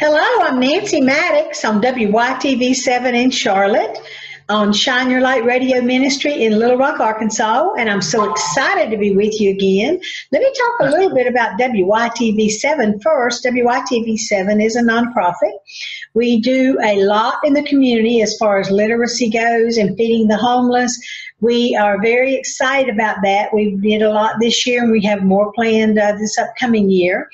Hello, I'm Nancy Maddox on WYTV7 in Charlotte on Shine Your Light Radio Ministry in Little Rock, Arkansas, and I'm so excited to be with you again. Let me talk a little bit about WYTV7 first. WYTV7 is a nonprofit. We do a lot in the community as far as literacy goes and feeding the homeless. We are very excited about that. We did a lot this year, and we have more planned this upcoming year.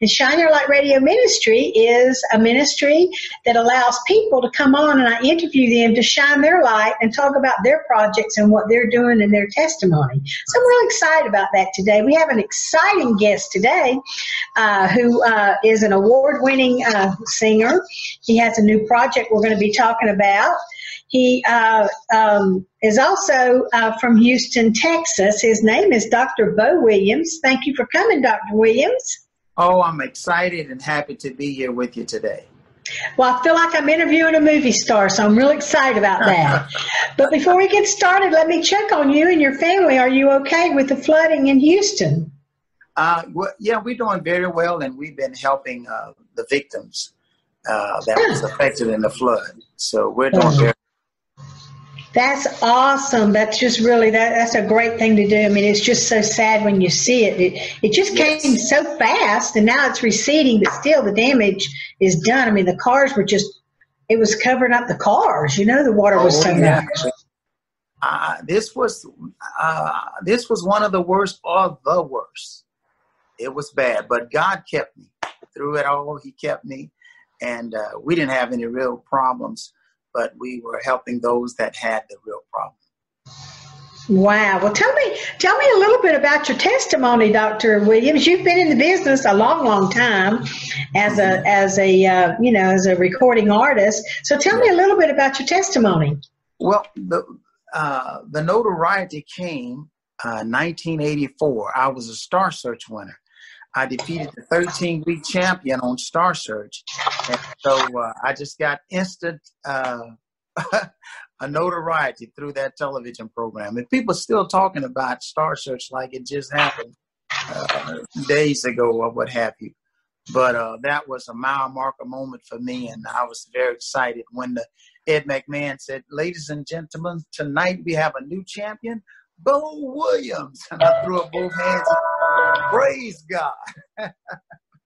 And Shine Your Light Radio Ministry is a ministry that allows people to come on, and I interview them to shine their light and talk about their projects and what they're doing and their testimony. So I'm really excited about that today. We have an exciting guest today who is an award-winning singer. He has a new project we're going to be talking about. He is also from Houston, Texas. His name is Dr. Beau Williams. Thank you for coming, Dr. Williams. Oh, I'm excited and happy to be here with you today. Well, I feel like I'm interviewing a movie star, so I'm really excited about that. But before we get started, let me check on you and your family. Are you okay with the flooding in Houston? Well, yeah, we're doing very well, and we've been helping the victims that was affected in the flood. So we're doing very well. That's awesome. That's just really, that's a great thing to do. I mean, it's just so sad when you see it. It just came so fast, and now it's receding, but still the damage is done. I mean, the cars were just, it was covering up the cars. You know, the water was so much. This was one of the worst or the worst. It was bad, but God kept me through it all. He kept me, and we didn't have any real problems. But we were helping those that had the real problem. Wow. Well, tell me a little bit about your testimony, Dr. Williams. You've been in the business a long, long time as a recording artist. So tell me a little bit about your testimony. Well, the notoriety came 1984. I was a Star Search winner. I defeated the 13-week champion on Star Search, and so I just got instant a notoriety through that television program. And people are still talking about Star Search like it just happened days ago or what have you. But that was a mile marker moment for me, and I was very excited when Ed McMahon said, "Ladies and gentlemen, tonight we have a new champion, Beau Williams." And I threw up both hands. Praise God.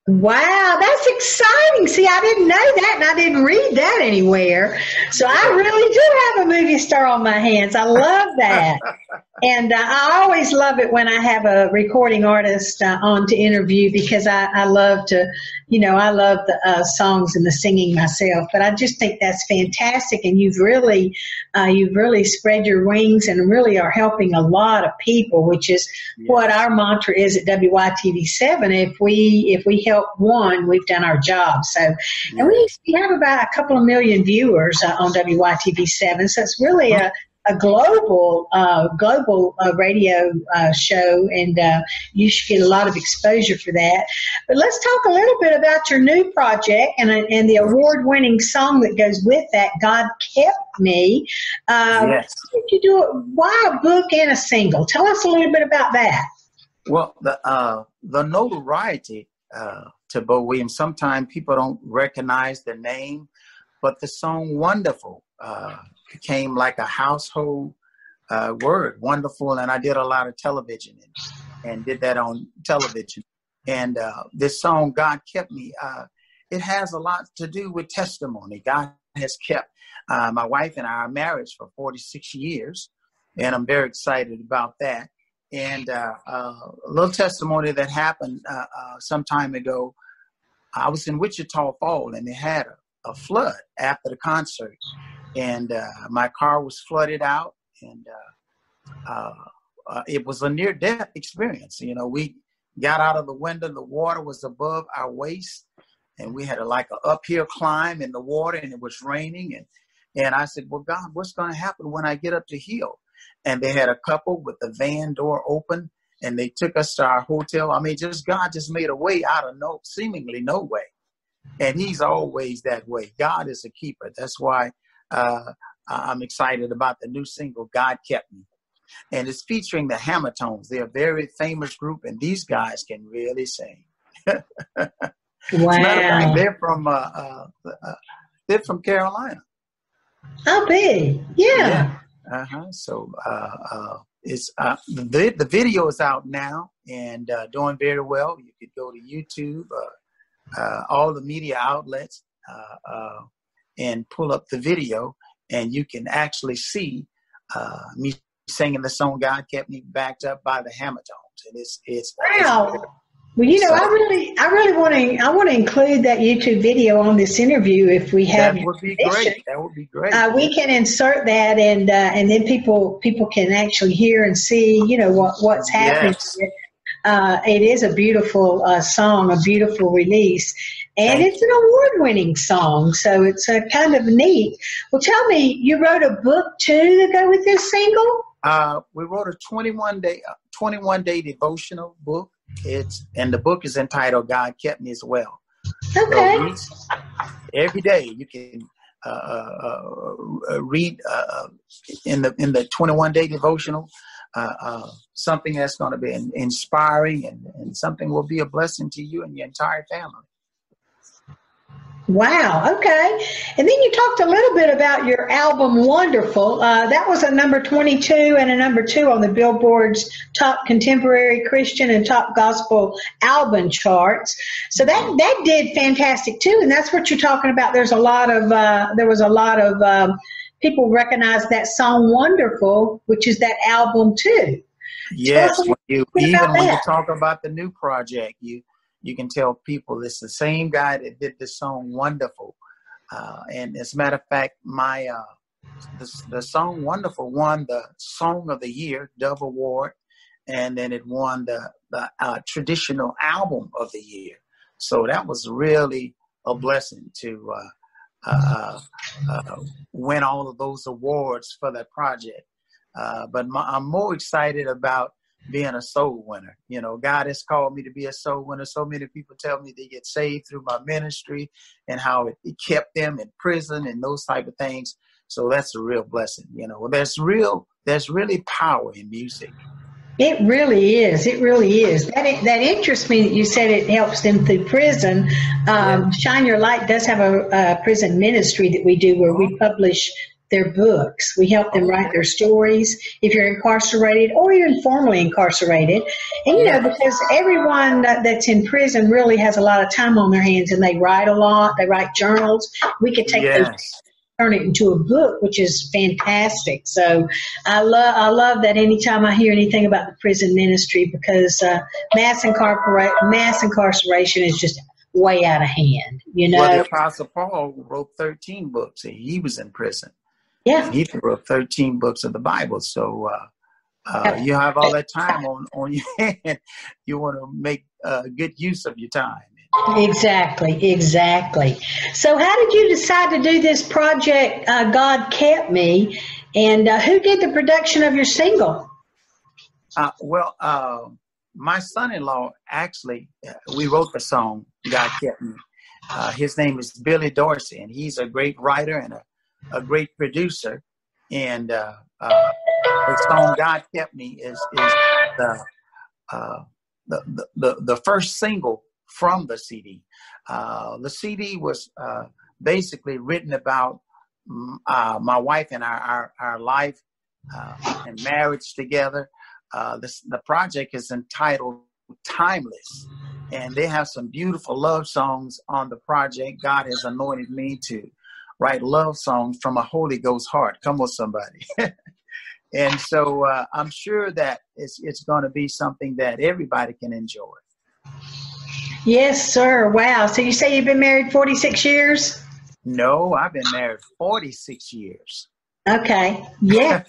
Wow, that's exciting. See, I didn't know that, and I didn't read that anywhere. So I really do have a movie star on my hands. I love that. And I always love it when I have a recording artist on to interview, because I love to, you know, I love the songs and the singing myself. But I just think that's fantastic, and you've really spread your wings and really are helping a lot of people, which is what our mantra is at WYTV7. If we help one, we've done our job. So, and we have about a couple of million viewers on WYTV7, so it's really a global radio show, and you should get a lot of exposure for that. But let's talk a little bit about your new project and the award-winning song that goes with that, God Kept Me. Yes. Did you do it? Why a book and a single? Tell us a little bit about that. Well, the notoriety to Beau Williams, sometimes people don't recognize the name, but the song Wonderful became like a household word, wonderful, and I did a lot of television and did that on television. And this song, God Kept Me, it has a lot to do with testimony. God has kept my wife and I, our marriage for 46 years, and I'm very excited about that. And a little testimony that happened some time ago, I was in Wichita Falls, and they had a flood after the concert. And my car was flooded out, and it was a near-death experience. You know, we got out of the window, the water was above our waist, and we had a uphill climb in the water, and it was raining. And I said, well, God, what's going to happen when I get up to Hill? And they had a couple with the van door open, and they took us to our hotel. I mean, God just made a way out of seemingly no way. And he's always that way. God is a keeper. That's why I'm excited about the new single, God Kept Me. And it's featuring the Hammertones. They're a very famous group, and these guys can really sing. Wow. As a matter of fact, they're from Carolina. How big? Yeah. So it's the video is out now and doing very well. You could go to YouTube, all the media outlets, and pull up the video, and you can actually see me singing the song "God Kept Me Backed Up" by the Hammertones, and it's wow. It's well, you know, so, I really want to include that YouTube video on this interview if we have. That would be great. That would be great. We can insert that, and then people can actually hear and see, you know, what's happening. Yes. It is a beautiful song, a beautiful release, and it's an award-winning song. So it's kind of neat. Well, tell me, you wrote a book too to go with this single? We wrote a 21-day devotional book. And the book is entitled "God Kept Me" as well. Okay. So every day you can read in the 21-day devotional something that's going to be inspiring and something will be a blessing to you and your entire family. Wow. Okay. And then you talked a little bit about your album, Wonderful. That was a number 22 and a number 2 on the Billboard's top contemporary Christian and top gospel album charts. So that did fantastic too. And that's what you're talking about. There was a lot of people recognize that song Wonderful, which is that album too. Yes. So when you talk about the new project, you can tell people it's the same guy that did the song "Wonderful," and as a matter of fact, my the song "Wonderful" won the Song of the Year Dove Award, and then it won the traditional album of the year. So that was really a blessing to win all of those awards for that project. But I'm more excited about being a soul winner. You know, God has called me to be a soul winner. So many people tell me they get saved through my ministry and how it kept them in prison and those type of things. So that's a real blessing. You know, there's really power in music. It really is. It really is. That interests me that you said it helps them through prison. Yeah. Shine Your Light does have a prison ministry that we do where we publish their books. We help them write their stories if you're incarcerated or you're informally incarcerated. And, you know, because everyone that's in prison really has a lot of time on their hands and they write a lot. They write journals. We could take those, turn it into a book, which is fantastic. So I love that anytime I hear anything about the prison ministry, because mass incarceration is just way out of hand, you know. Well, the Apostle Paul wrote 13 books and he was in prison. Yeah, he wrote 13 books of the Bible. So you have all that time on your hand. You want to make good use of your time. Exactly. So how did you decide to do this project, God Kept Me? And who did the production of your single? Well, my son-in-law, actually, we wrote the song, God Kept Me. His name is Billy Dorsey, and he's a great writer and a great producer, and the song "God Kept Me" is the first single from the CD. The CD was basically written about my wife and our life and marriage together. The project is entitled "Timeless," and they have some beautiful love songs on the project. God has anointed me to write love songs from a Holy Ghost heart. Come on, somebody. And so I'm sure that it's going to be something that everybody can enjoy. Yes, sir. Wow. So you say you've been married 46 years? No, I've been married 46 years. Okay. Yeah.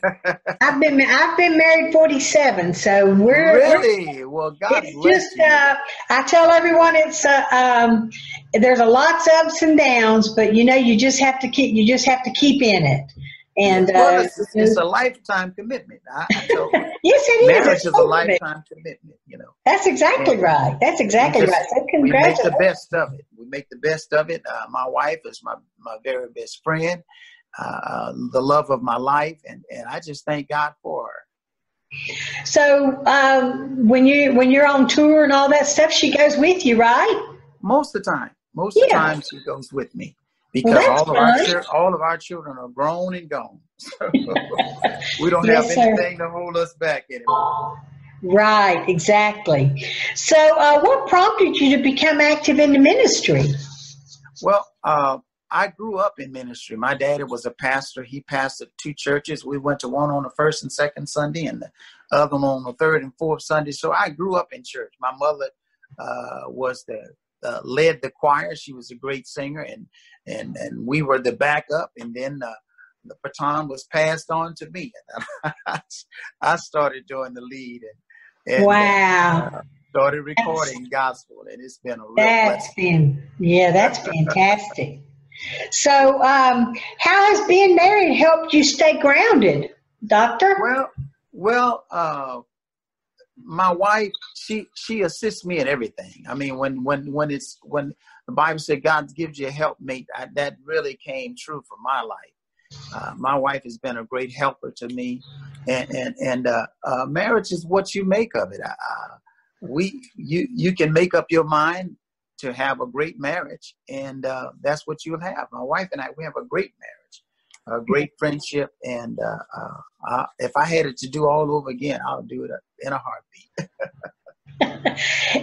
I've been married 47, so we're really well. God bless you. I tell everyone it's there's a lots of ups and downs, but you know you just have to keep in it. And it's a lifetime commitment. I know. Yes, it is. Marriage is a lifetime commitment. You know. That's exactly right. So congratulations. We make the best of it. My wife is my very best friend. The love of my life, and I just thank God for her. So when you're on tour and all that stuff, she goes with you, right? most of the time. Most of the time she goes with me, because all of our children are grown and gone. So we don't have anything to hold us back anymore. Right, exactly. So what prompted you to become active in the ministry? Well, I grew up in ministry. My daddy was a pastor. He pastored two churches. We went to one on the first and second Sunday and the other one on the third and fourth Sunday. So I grew up in church. My mother led the choir. She was a great singer, and we were the backup. And then the baton was passed on to me. And I started doing the lead and wow. Started recording gospel, and it's been a real blessing. That's fantastic. So how has being married helped you stay grounded, Doctor? Well, my wife, she assists me in everything. I mean, when the Bible said God gives you a helpmate, that really came true for my life. My wife has been a great helper to me, and marriage is what you make of it. You can make up your mind to have a great marriage, and that's what you'll have. My wife and I, we have a great marriage, a great friendship, and if I had it to do all over again, I'll do it in a heartbeat.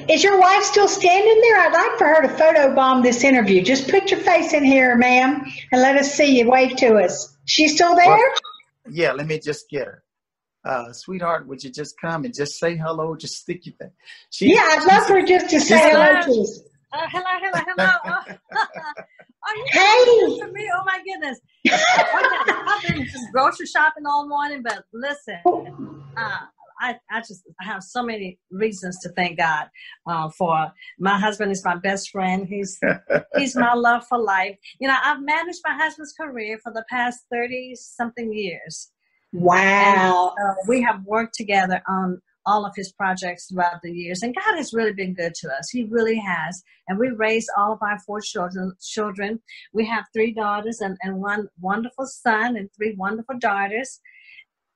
Is your wife still standing there? I'd like for her to photobomb this interview. Just put your face in here, ma'am, and let us see you. Wave to us. She's still there? Well, yeah, let me just get her. Sweetheart, would you just come and just say hello? Just stick your thing. I'd love for her just to say hello to us. Hello. Hey. For me? Oh, my goodness. I've been just grocery shopping all morning, but listen, I have so many reasons to thank God for. My husband is my best friend. He's my love for life. You know, I've managed my husband's career for the past 30-something years. Wow. And, we have worked together on all of his projects throughout the years, and God has really been good to us. He really has. And we raised all of our four children. We have three daughters and one wonderful son and three wonderful daughters,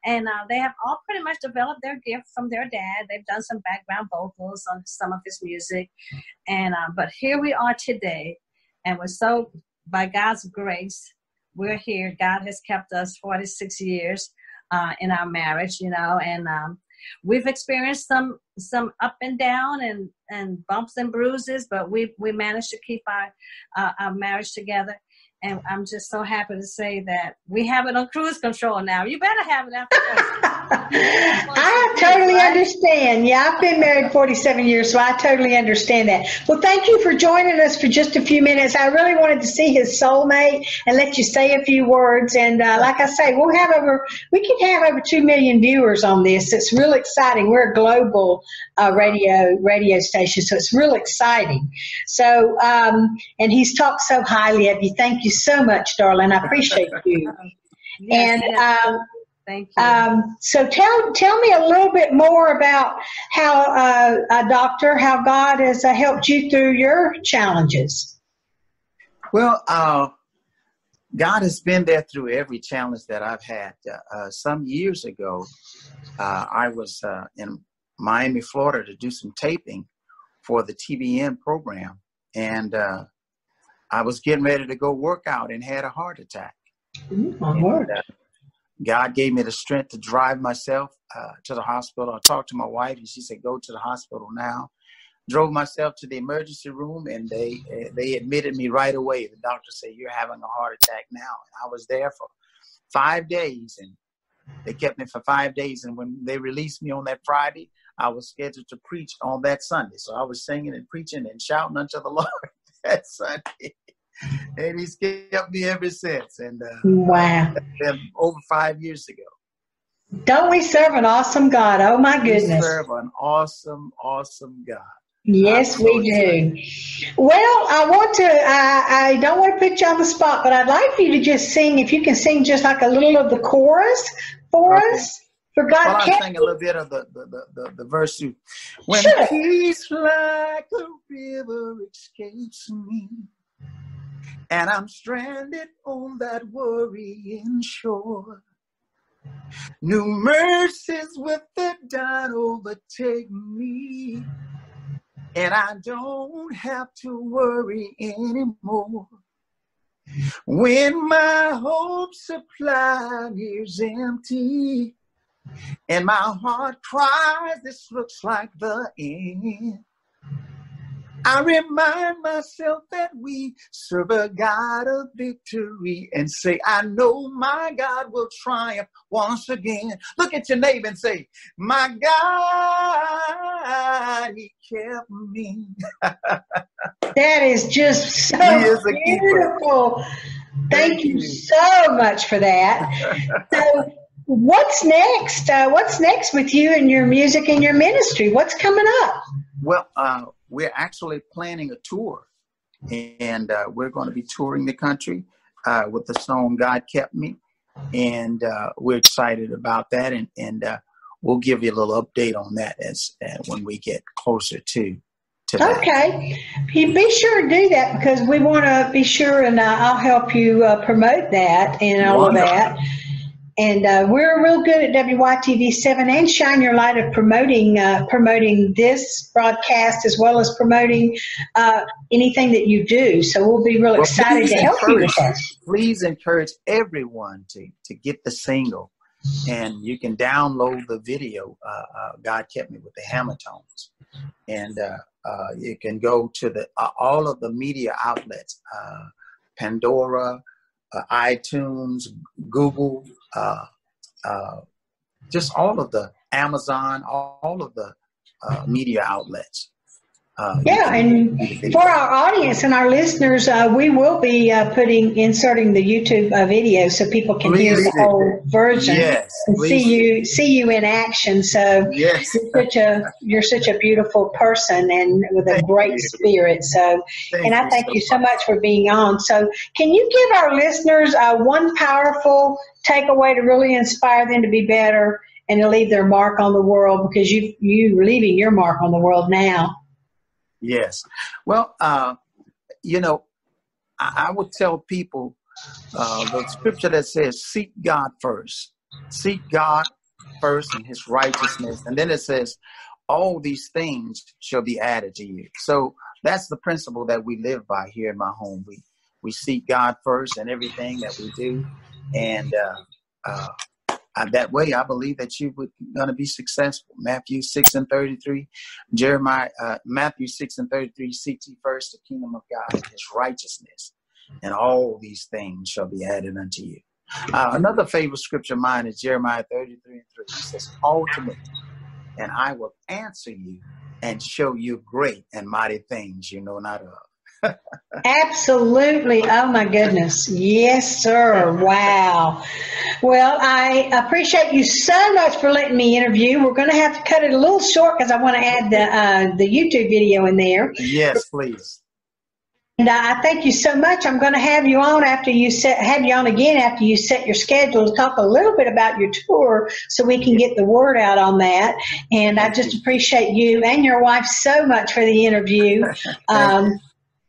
and they have all pretty much developed their gift from their dad. They've done some background vocals on some of his music, and but here we are today, and we're so, by God's grace, we're here. God has kept us 46 years in our marriage, you know, and we've experienced some up and down and bumps and bruises, but we managed to keep our marriage together. And I'm just so happy to say that we have it on cruise control now. You better have it after I totally understand. Yeah, I've been married 47 years, so I totally understand that. Well, thank you for joining us for just a few minutes. I really wanted to see his soulmate and let you say a few words. And like I say, we can have over 2 million viewers on this. It's real exciting. We're a global radio station, so it's real exciting. So, and he's talked so highly of you. Thank you so much, darling. I appreciate you. Yes. Thank you. So tell me a little bit more about how God has helped you through your challenges. Well, God has been there through every challenge that I've had. Some years ago, I was in Miami, Florida, to do some taping for the TBN program, and I was getting ready to go work out and had a heart attack. Ooh, my word. God gave me the strength to drive myself to the hospital. I talked to my wife, and she said, "Go to the hospital now." Drove myself to the emergency room, and they admitted me right away. The doctor said, "You're having a heart attack now." And I was there for 5 days, and they kept me for 5 days. And when they released me on that Friday, I was scheduled to preach on that Sunday. So I was singing and preaching and shouting unto the Lord that Sunday. And he's kept me ever since. And wow, over 5 years ago. Don't we serve an awesome God? Oh my goodness! We serve an awesome, awesome God. Yes, we do. Well, I don't want to put you on the spot, but I'd like for you to just sing. If you can sing just like a little of the chorus for us. For God I'll sing a little bit of the verse. When peace like a river escapes me, and I'm stranded on that worrying shore, new mercies with the dawn overtake me, And I don't have to worry anymore. When my hope supply is empty and my heart cries, this looks like the end, I remind myself that we serve a God of victory and say, I know my God will triumph once again. Look at your neighbor and say, my God, he kept me. That is just so beautiful. Thank you so much for that. So what's next? What's next with you and your music and your ministry? What's coming up? Well, we're actually planning a tour, and we're going to be touring the country with the song God Kept Me, and we're excited about that, and we'll give you a little update on that as when we get closer to that. Okay. You be sure to do that, because we want to be sure, and I'll help you promote that and all of that. And we're real good at WYTV7 and Shine Your Light of promoting this broadcast as well as promoting anything that you do. So we'll be real excited to help you with that. Please encourage everyone to get the single. And you can download the video, God Kept Me, with the Hammertones. And you can go to all of the media outlets, Pandora, iTunes, Google, just all of the Amazon, all of the media outlets. And for our audience and our listeners, we will be inserting the YouTube video so people can hear the whole version and see you in action. So you're such a beautiful person and with a great spirit. So, and I thank you so much for being on. So can you give our listeners one powerful takeaway to really inspire them to be better and to leave their mark on the world, because you're leaving your mark on the world now. Yes. Well, I would tell people the scripture that says, seek God first and his righteousness. And then it says, all these things shall be added to you. So that's the principle that we live by here in my home. We seek God first in everything that we do. And that way, I believe that you were going to be successful. Matthew 6:33, seek ye first the kingdom of God and his righteousness, and all these things shall be added unto you. Another favorite scripture of mine is Jeremiah 33:3. It says, call to me, and I will answer you and show you great and mighty things you know not of. Absolutely. Oh, my goodness. Yes, sir. Wow. Well, I appreciate you so much for letting me interview. We're going to have to cut it a little short because I want to add the YouTube video in there. Yes, please. And I thank you so much. I'm going to have you on after you set your schedule to talk a little bit about your tour so we can get the word out on that. And I just appreciate you and your wife so much for the interview.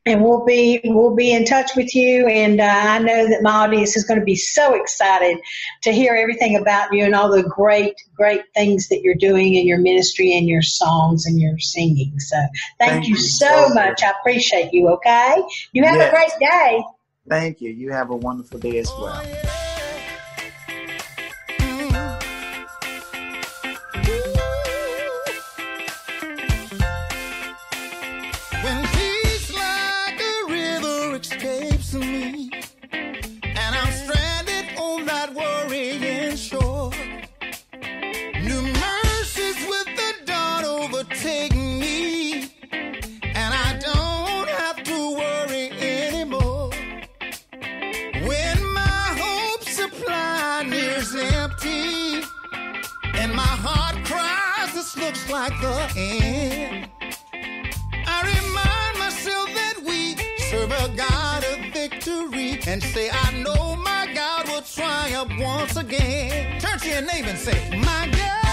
And we'll be in touch with you, and I know that my audience is going to be so excited to hear everything about you and all the great, great things that you're doing in your ministry and your songs and your singing. So thank you so much. I appreciate you, okay? You have a great day. Thank you. You have a wonderful day as well. Looks like the end. I remind myself that we serve a God of victory and say, I know my God will triumph once again. Turn to your neighbor and say, my God.